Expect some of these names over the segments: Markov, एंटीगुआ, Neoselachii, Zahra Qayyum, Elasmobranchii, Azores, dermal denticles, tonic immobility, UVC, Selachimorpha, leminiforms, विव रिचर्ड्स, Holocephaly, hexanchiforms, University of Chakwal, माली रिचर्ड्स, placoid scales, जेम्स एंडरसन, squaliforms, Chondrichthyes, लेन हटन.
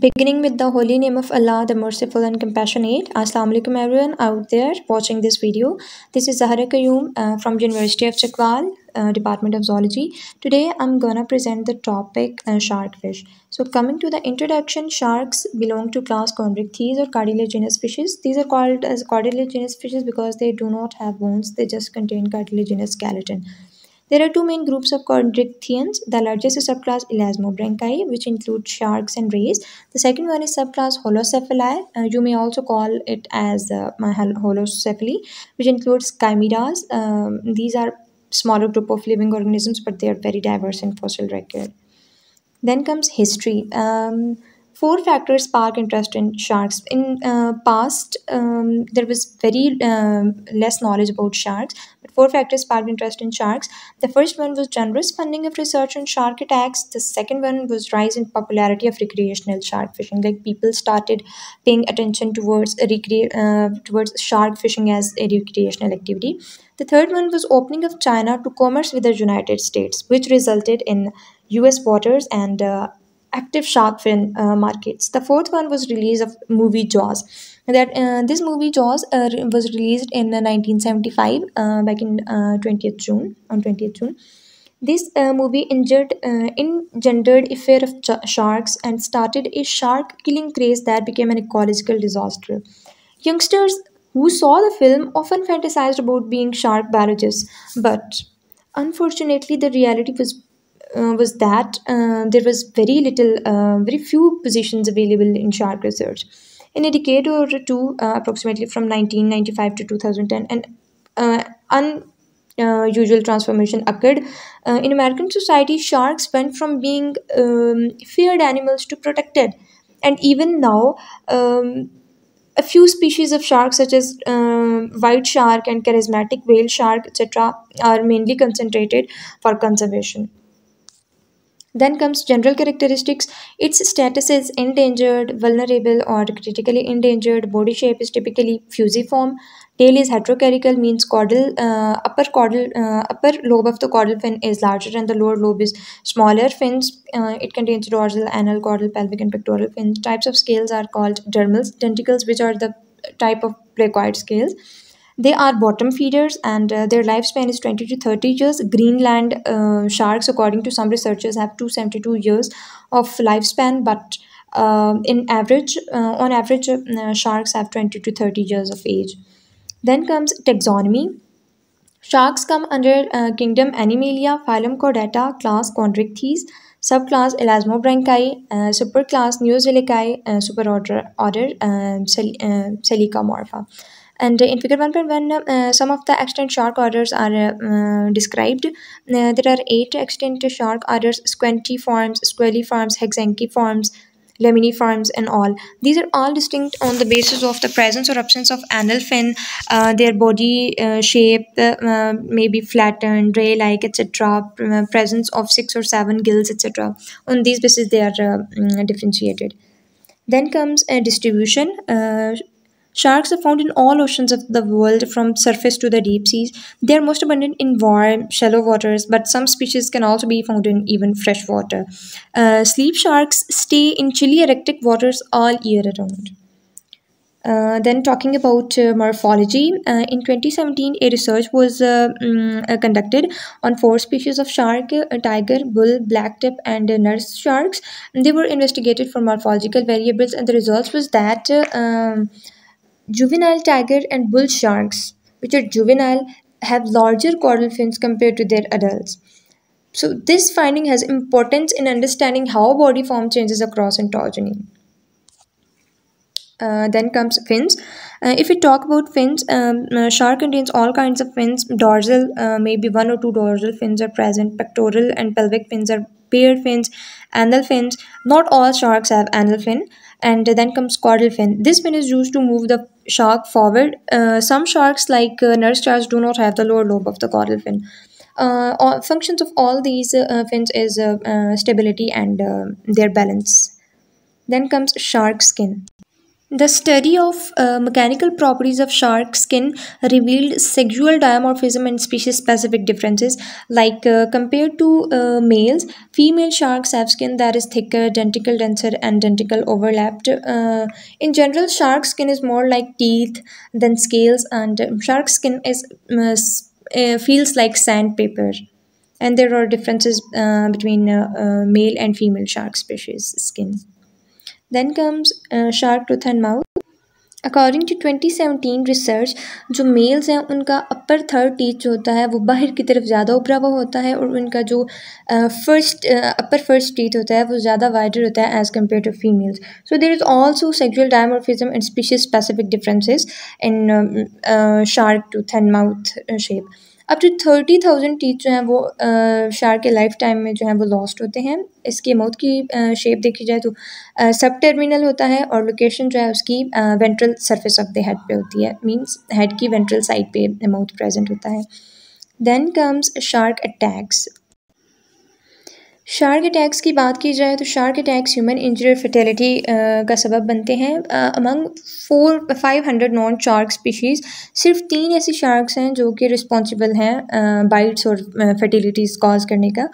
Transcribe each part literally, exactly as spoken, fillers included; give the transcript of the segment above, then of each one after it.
Beginning with the holy name of Allah, the merciful and compassionate. Assalamu alaikum everyone out there watching this video. This is Zahra Qayyum uh, from University of Chakwal, uh, Department of Zoology. Today I'm gonna present the topic uh, sharkfish. So coming to the introduction, sharks belong to class Chondrichthyes or cartilaginous fishes. These are called as cartilaginous fishes because they do not have bones. They just contain cartilaginous skeleton. There are two main groups of Chondrichthyans. The largest is subclass Elasmobranchii, which includes sharks and rays. The second one is subclass Holocephaly. Uh, you may also call it as uh, Holocephaly, which includes chimeras. Um, these are smaller group of living organisms, but they are very diverse in fossil record. Then comes history. Um, Four factors spark interest in sharks. In uh, past, um, there was very uh, less knowledge about sharks, but four factors sparked interest in sharks. The first one was generous funding of research on shark attacks. The second one was rise in popularity of recreational shark fishing. Like people started paying attention towards recre uh, towards shark fishing as a recreational activity. The third one was opening of China to commerce with the United States, which resulted in U S waters and uh, active shark fin uh, markets. The fourth one was release of movie Jaws. That uh, this movie Jaws uh, was released in uh, nineteen seventy-five, uh, back in uh, twentieth June. On twentieth June, this uh, movie injured uh, engendered a fear of sharks and started a shark killing craze that became an ecological disaster. Youngsters who saw the film often fantasized about being shark biologists, but unfortunately, the reality was. Uh, was that uh, there was very little, uh, very few positions available in shark research. In a decade or two, uh, approximately from nineteen ninety-five to two thousand ten, an uh, unusual transformation occurred. Uh, in American society, sharks went from being um, feared animals to protected. And even now, um, a few species of sharks such as um, white shark and charismatic whale shark, et cetera are mainly concentrated for conservation. Then comes general characteristics. Its status is endangered, vulnerable, or critically endangered. Body shape is typically fusiform. Tail is heterocarical, means caudal, uh, upper caudal, uh, upper lobe of the caudal fin is larger and the lower lobe is smaller fins. Uh, it contains dorsal, anal, caudal, pelvic, and pectoral fins. Types of scales are called dermal denticles, which are the type of placoid scales. They are bottom feeders and uh, their lifespan is twenty to thirty years. Greenland uh, sharks, according to some researchers, have two hundred seventy-two years of lifespan, but uh, in average, uh, on average, uh, sharks have twenty to thirty years of age. Then comes taxonomy. Sharks come under uh, kingdom Animalia, phylum Chordata, class Chondrichthyes, subclass Elasmobranchii, uh, superclass Neoselachii, uh, superorder order uh, Sel uh, Selachimorpha. And in figure one point one, uh, some of the extant shark orders are uh, uh, described. Uh, there are eight extant shark orders: squatiforms, squaliforms, hexanchiforms, leminiforms, and all. These are all distinct on the basis of the presence or absence of anal fin, uh, their body uh, shape, uh, maybe flattened, ray-like, et cetera, presence of six or seven gills, et cetera. On these basis, they are uh, differentiated. Then comes uh, distribution. Uh, Sharks are found in all oceans of the world, from surface to the deep seas. They are most abundant in warm, shallow waters, but some species can also be found in even fresh water. Uh, sleep sharks stay in chilly Arctic waters all year round. Uh, then talking about uh, morphology, uh, in twenty seventeen a research was uh, um, uh, conducted on four species of shark: uh, tiger, bull, blacktip, and uh, nurse sharks. And they were investigated for morphological variables, and the results was that uh, um, juvenile tiger and bull sharks, which are juvenile, have larger caudal fins compared to their adults. So this finding has importance in understanding how body form changes across ontogeny. Uh, then comes fins. Uh, if we talk about fins, um, uh, shark contains all kinds of fins. Dorsal, uh, maybe one or two dorsal fins are present. Pectoral and pelvic fins are paired fins. Anal fins. Not all sharks have anal fin. And then comes caudal fin. This fin is used to move the shark forward. Uh, some sharks, like uh, nurse sharks, do not have the lower lobe of the caudal fin. Uh, all, functions of all these uh, fins is uh, uh, stability and uh, their balance. Then comes shark skin. The study of uh, mechanical properties of shark skin revealed sexual dimorphism and species-specific differences. Like uh, compared to uh, males, female sharks have skin that is thicker, denticle denser, and denticle overlapped. Uh, in general, shark skin is more like teeth than scales, and um, shark skin is uh, feels like sandpaper. And there are differences uh, between uh, uh, male and female shark species skin. Then comes uh, shark tooth and mouth. According to twenty seventeen research, जो males हैं उनका अपर third teeth जो होता है वो बाहर की तरफ ज़्यादा उभरा हुआ होता है और उनका जो फर्स्ट अपर फर्स्ट टीथ होता है वो ज़्यादा वाइडर होता है as compare to females. So there is also sexual dimorphism and species specific differences in shark tooth and mouth shape. Up to thirty thousand teeth जो हैं वो शार्क के लाइफ टाइम में जो हैं वो लॉस्ट होते हैं. इसके माउथ की शेप देखी जाए तो सब टर्मिनल होता है और लोकेशन जो है उसकी ventral surface of the head पे होती है, मींस हेड की वेंट्रल साइड पे माउथ प्रेजेंट होता है. Then comes shark attacks. Shark attacks की बात की जाए तो shark attacks human injury fertility का सबब बनते हैं. Among four five hundred non shark species सिर्फ तीन ऐसी शार्क्स हैं जो कि रिस्पॉन्सिबल हैं बाइट्स और फर्टिलिटीज कॉज करने का.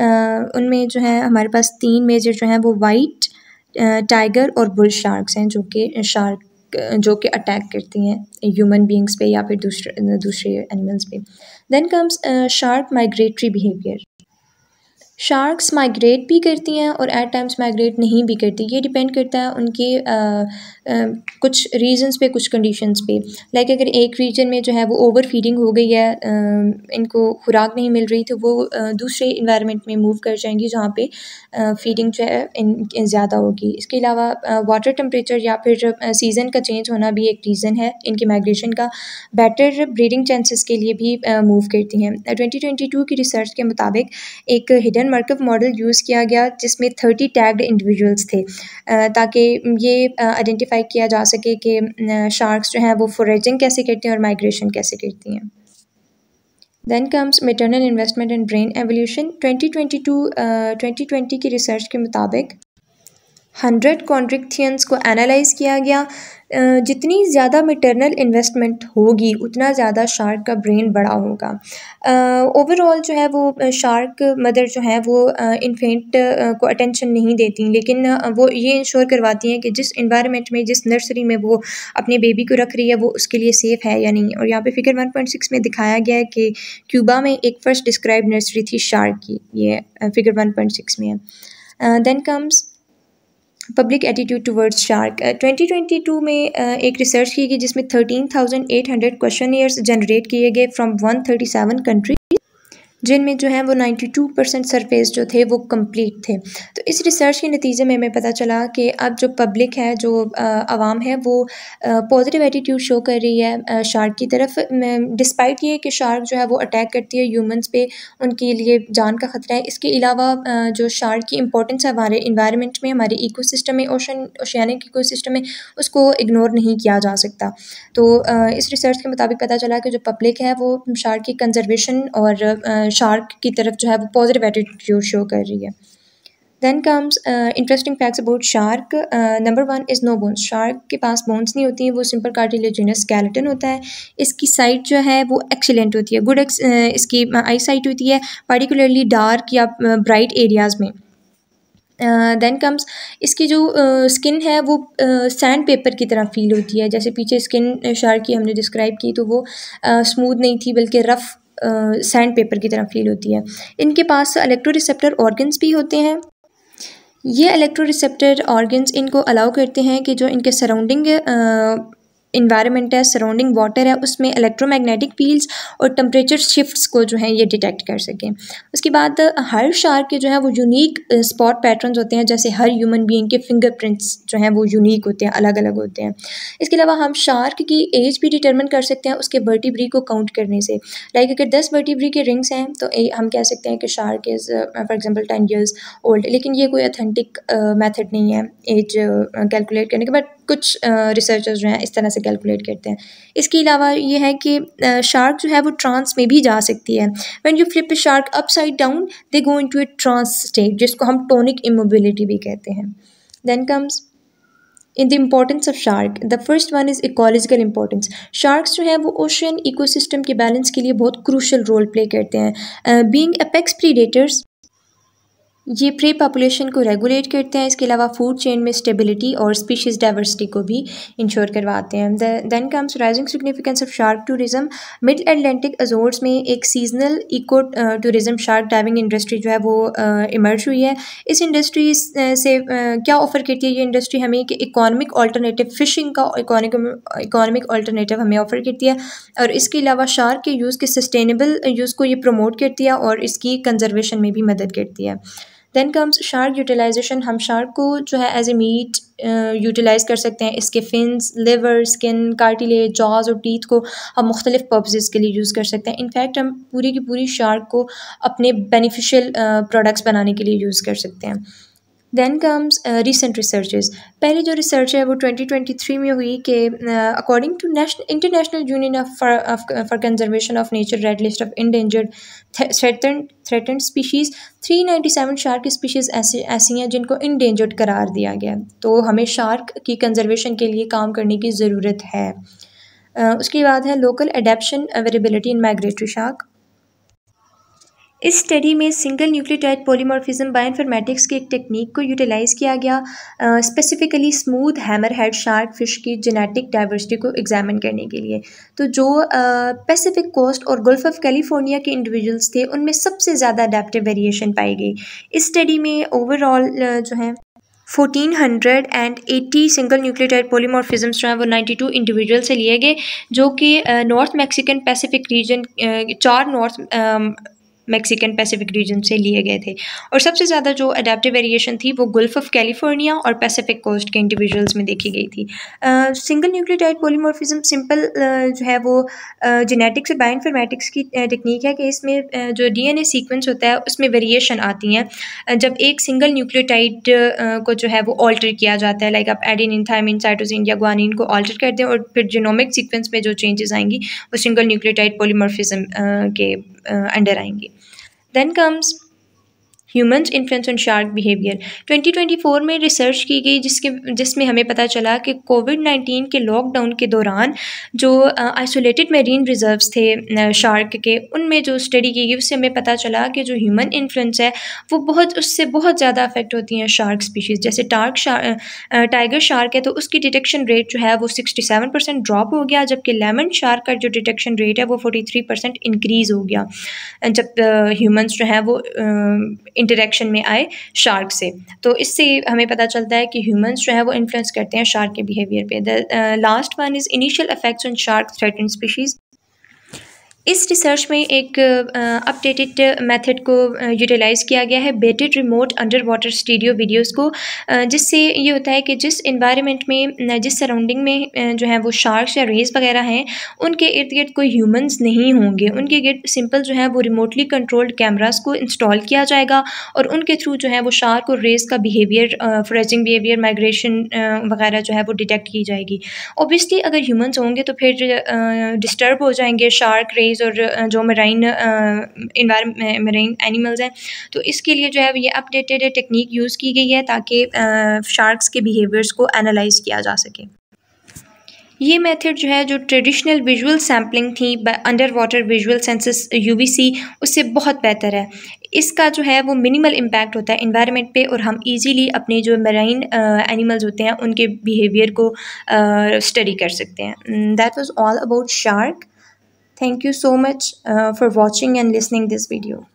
uh, उनमें जो है हमारे पास तीन मेजर जो हैं वो वाइट टाइगर और बुल शार्क्स हैं जो कि शार्क जो कि अटैक करती हैं ह्यूमन बींग्स पे या फिर दूसरे दूसरे एनिमल्स पे. Then comes shark migratory behaviour. Sharks migrate भी करती हैं और एट टाइम्स माइग्रेट नहीं भी करती. ये डिपेंड करता है उनके आ, आ, कुछ रीजंस पे, कुछ कंडीशंस पे. लाइक अगर एक रीजन में जो है वो ओवर फीडिंग हो गई है, आ, इनको खुराक नहीं मिल रही तो वो आ, दूसरे इन्वायरमेंट में मूव कर जाएंगी जहाँ पे आ, फीडिंग जो है इन, इन ज़्यादा होगी. इसके अलावा वाटर टेम्परेचर या फिर सीज़न का चेंज होना भी एक रीज़न है इनके माइग्रेशन का. बेटर ब्रीडिंग चांसेस के लिए भी मूव करती हैं. ट्वेंटी ट्वेंटी टू की रिसर्च के मुताबिक एक हिडन मरकव मॉडल यूज़ किया गया जिसमें थर्टी टैग्ड इंडिविजुअल्स थे ताकि ये आइडेंटिफाई किया जा सके कि शार्क्स जो हैं वो फोरेजिंग कैसे करती हैं और माइग्रेशन कैसे करती हैं. Then comes maternal investment and brain evolution. Twenty twenty two twenty twenty की रिसर्च के मुताबिक हंड्रेड चॉन्ड्रिक्थियंस को एनालाइज किया गया. जितनी ज़्यादा मैटरनल इन्वेस्टमेंट होगी उतना ज़्यादा शार्क का ब्रेन बड़ा होगा. ओवरऑल जो है वो शार्क मदर जो है वो इन्फेंट को अटेंशन नहीं देती, लेकिन वो ये इंश्योर करवाती हैं कि जिस इन्वायरमेंट में, जिस नर्सरी में वो अपने बेबी को रख रही है वो उसके लिए सेफ़ है या नहीं. और यहाँ पे फिगर वन पॉइंट सिक्स में दिखाया गया है कि क्यूबा में एक फर्स्ट डिस्क्राइब नर्सरी थी शार्क की. ये फिगर वन पॉइंट सिक्स में है. Then comes public attitude towards shark. Twenty twenty two में uh, एक रिसर्च की गई जिसमें thirteen thousand eight hundred questionnaires generate किए गए from one thirty seven country, जिनमें जो है वो नाइंटी टू परसेंट सरफेस जो थे वो कंप्लीट थे. तो इस रिसर्च के नतीजे में हमें पता चला कि अब जो पब्लिक है, जो आवाम है, वो पॉजिटिव एटीट्यूड शो कर रही है शार्क की तरफ. डिस्पाइट ये कि शार्क जो है वो अटैक करती है ह्यूमंस पे, उनके लिए जान का ख़तरा है. इसके अलावा जो शार्क की इंपॉर्टेंस है हमारे इन्वायरमेंट में, हमारे इकोसिस्टम में, ओशन ओशियानिक इकोसिस्टम में, उसको इग्नोर नहीं किया जा सकता. तो इस रिसर्च के मुताबिक पता चला कि जो पब्लिक है वो शार्क की कंजर्वेशन और शार्क की तरफ जो है वो पॉजिटिव एटीट्यूड शो कर रही है. Then comes interesting facts about shark. Number one is no bones. Shark के पास बोन्स नहीं होती हैं, वो सिंपल कार्टिलेजिनस स्केलेटन होता है. इसकी साइट जो है वो एक्सीलेंट होती है, गुड एक्स, uh, इसकी आई साइट होती है, पर्टिकुलरली डार्क या ब्राइट एरियाज़ में. देन uh, कम्स इसकी जो स्किन uh, है वो सैंड uh, पेपर की तरह फील होती है. जैसे पीछे स्किन शार्क की हमने डिस्क्राइब की तो वो स्मूथ uh, नहीं थी बल्कि रफ़ सैंड uh, पेपर की तरह फील होती है. इनके पास इलेक्ट्रो रिसेप्टर ऑर्गन्स भी होते हैं. ये इलेक्ट्रो रिसेप्टर ऑर्गन्स इनको अलाउ करते हैं कि जो इनके सराउंडिंग इन्वायरमेंट है, सराउंडिंग वाटर है, उसमें इलेक्ट्रोमैग्नेटिक फील्ड्स और टेम्परेचर शिफ्ट्स को जो है ये डिटेक्ट कर सकें. उसके बाद हर शार्क के जो है वो यूनिक स्पॉट पैटर्न्स होते हैं, जैसे हर ह्यूमन बीइंग के फिंगरप्रिंट्स जो हैं वो यूनिक होते हैं, अलग अलग होते हैं. इसके अलावा हम शार्क की एज भी डिटर्मिन कर सकते हैं उसके वर्टिब्री को काउंट करने से. लाइक अगर दस वर्टिब्री के रिंग्स हैं तो हम कह सकते हैं कि shark is for example ten years old. लेकिन ये कोई अथेंटिक मैथड नहीं है एज कैलकुलेट करने के, बट कुछ रिसर्चर्स जो हैं इस तरह से कैलकुलेट करते हैं. इसके अलावा ये है कि शार्क जो है वो ट्रांस में भी जा सकती है. When you flip a shark upside down they go into a trance state, जिसको हम टोनिक इमोबिलिटी भी कहते हैं. Then comes in the importance of shark. The first one is ecological importance. Sharks जो हैं वो ओशन इकोसिस्टम के balance के लिए बहुत क्रूशल रोल प्ले करते हैं। बीइंग एपेक्स प्रीडेटर्स, ये प्रे पॉपुलेशन को रेगुलेट करते हैं, इसके अलावा फूड चेन में स्टेबिलिटी और स्पीशीज़ डाइवर्सिटी को भी इंश्योर करवाते हैं। Then comes rising significance of shark tourism. Mid Atlantic Azores में एक seasonal eco tourism shark diving industry जो है वो इमर्ज हुई है। इस इंडस्ट्री से क्या ऑफ़र करती है ये इंडस्ट्री हमें कि इकोनॉमिक ऑल्टरनेटिव, फ़िशिंग का इकोनॉमिक ऑल्टरनेटिव हमें ऑफ़र करती है, और इसके अलावा शार्क के यूज़ के सस्टेनेबल यूज़ को ये प्रमोट करती है और इसकी कंजर्वेशन में भी मदद करती है। Then comes shark utilization. हम शार्क को जो है एज ए मीट यूटिलाइज़ कर सकते हैं। इसके fins, liver, skin, cartilage, jaws और टीथ को हम मुख्तलिफ पर्पसेस के लिए यूज़ कर सकते हैं। इनफैक्ट हम पूरी की पूरी शार्क को अपने बेनिफिशियल प्रोडक्ट्स बनाने के लिए यूज़ कर सकते हैं। Then comes recent researches. पहले जो रिसर्च है वो ट्वेंटी ट्वेंटी थ्री में हुई कि according to national international union of for conservation of nature red list of endangered threatened species, three ninety seven shark की स्पीशीज़ ऐसी ऐसी हैं जिनको इंडेंजर्ड करार दिया गया है। तो हमें शार्क की कंजर्वेशन के लिए काम करने की ज़रूरत है। uh, उसके बाद है local adaptation variability in migratory shark. इस स्टडी में सिंगल न्यूक्लियोटाइड पॉलीमॉर्फिज्म बायोइन्फॉर्मेटिक्स की एक टेक्निक को यूटिलाइज़ किया गया, specifically smooth hammerhead shark fish की जेनेटिक डाइवर्सिटी को एग्जामिन करने के लिए। तो जो पैसिफिक कोस्ट और गल्फ ऑफ कैलिफोर्निया के इंडिविजुअल्स थे उनमें सबसे ज़्यादा अडैप्टिव वेरिएशन पाई गई। इस स्टडी में ओवरऑल uh, जो है fourteen hundred and eighty single nucleotide polymorphisms जो हैं वो नाइन्टी टू इंडिविजुअल से लिए गए, जो कि नॉर्थ मैक्सिकन पैसिफिक रीजन चार नॉर्थ मैक्सिकन पैसिफिक रीजन से लिए गए थे। और सबसे ज़्यादा जो अडेप्टिव वेरिएशन थी वो गल्फ ऑफ कैलिफोर्निया और पैसिफिक कोस्ट के इंडिविजुअल्स में देखी गई थी। सिंगल न्यूक्लियोटाइड पॉलीमॉर्फिज्म सिंपल जो है वो जेनेटिक्स और बायोइन्फॉर्मेटिक्स की टेक्निक है कि इसमें uh, जो डीएनए सीक्वेंस होता है उसमें वेरिएशन आती हैं जब एक सिंगल न्यूक्लियोटाइड uh, को जो है वो ऑल्टर किया जाता है। लाइक आप एडेनिन, थायमिन, साइटोसिन या ग्वानिन को ऑल्टर कर दें और फिर जीनोमिक सीक्वेंस में जो चेंजेस आएंगी वो सिंगल न्यूक्लियोटाइड पॉलीमॉर्फिज्म uh, के अंडर uh, आएंगी। Then comes humans influence on shark behaviour. Twenty twenty four में रिसर्च की गई जिसके जिसमें हमें पता चला कि कोविड नाइन्टीन के लॉकडाउन के दौरान जो आइसोलेटेड मेरीन रिजर्व्स थे शार्क के, उनमें जो स्टडी की गई उससे हमें पता चला कि जो ह्यूमन इन्फ्लुएंस है वो बहुत उससे बहुत ज़्यादा अफेक्ट होती हैं शार्क स्पीशीज़। जैसे टार्क शार्क टाइगर शार्क है तो उसकी डिटेक्शन रेट जो है वो सिक्सटी सेवन परसेंट ड्रॉप हो गया, जबकि लेमन शार्क का जो डिटेक्शन रेट है वो फोर्टी थ्री परसेंट इंक्रीज़ हो गया जब ह्यूमन्स uh, जो हैं वो uh, इंटरेक्शन में आए शार्क से। तो इससे हमें पता चलता है कि ह्यूमंस जो है वो इन्फ्लुएंस करते हैं शार्क के बिहेवियर पे। The last one is initial effects on shark threatened species. इस रिसर्च में एक अपडेटेड uh, मेथड को यूटिलाइज़ uh, किया गया है, baited remote under water stereo videos को, uh, जिससे ये होता है कि जिस इन्वायरमेंट में, जिस सराउंडिंग में uh, जो है वो शार्क्स या रेज वगैरह हैं उनके इर्द गिर्द कोई ह्यूमंस नहीं होंगे, उनके गिर्द सिंपल जो है वो रिमोटली कंट्रोल्ड कैमरास को इंस्टॉल किया जाएगा और उनके थ्रू जो है वो शार्क और रेज का बिहेवियर, फ्रेजिंग बिहेवियर, माइग्रेशन वगैरह जो है वो डिटेक्ट की जाएगी। ऑब्वियसली अगर ह्यूमंस होंगे तो फिर डिस्टर्ब uh, हो जाएंगे शार्क, रेज और जो मरीन इन्वायरमेंट मरीन एनिमल्स हैं। तो इसके लिए जो है ये अपडेटेड टेक्निक यूज़ की गई है ताकि शार्क्स के बिहेवियर्स को एनालाइज किया जा सके। ये मेथड जो है, जो ट्रेडिशनल विजुअल सैम्पलिंग थी under water visual census UVC, उससे बहुत बेहतर है। इसका जो है वो मिनिमल इम्पैक्ट होता है इन्वायरमेंट पे और हम इजीली अपने जो मरीन एनिमल्स होते हैं उनके बिहेवियर को स्टडी कर सकते हैं। That was all about shark. Thank you so much uh, for watching and listening this video.